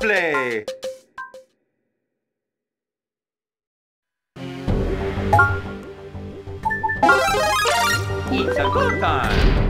play! It's a good time!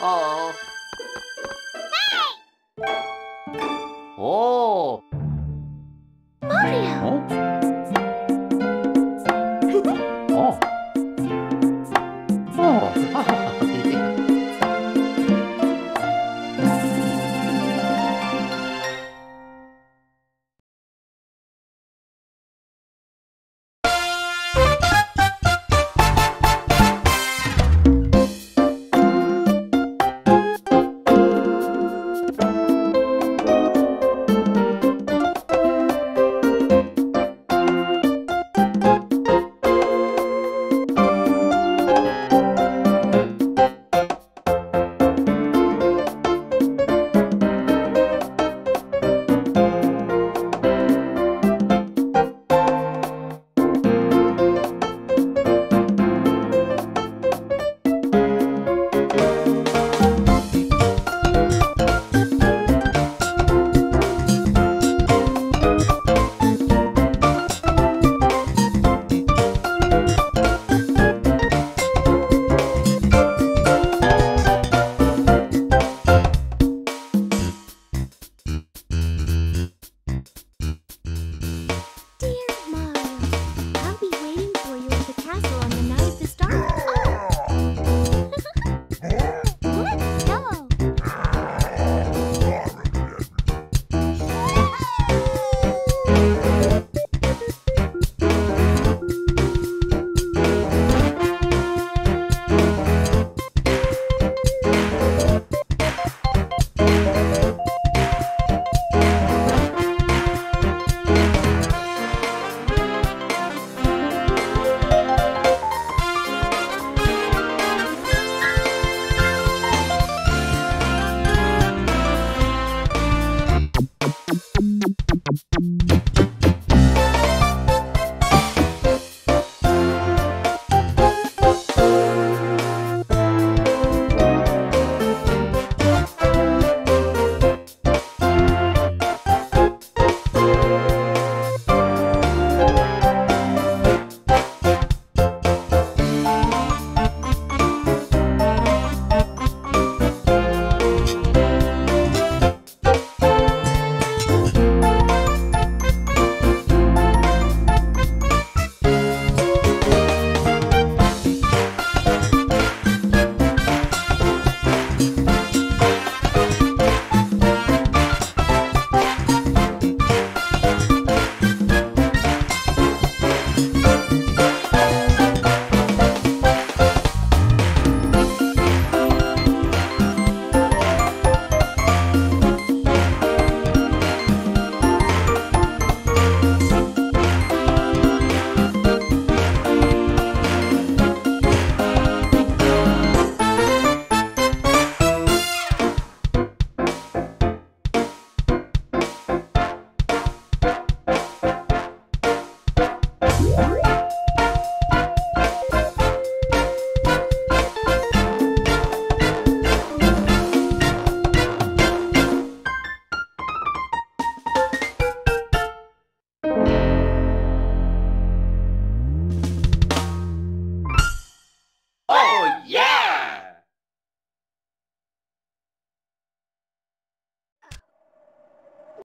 Oh.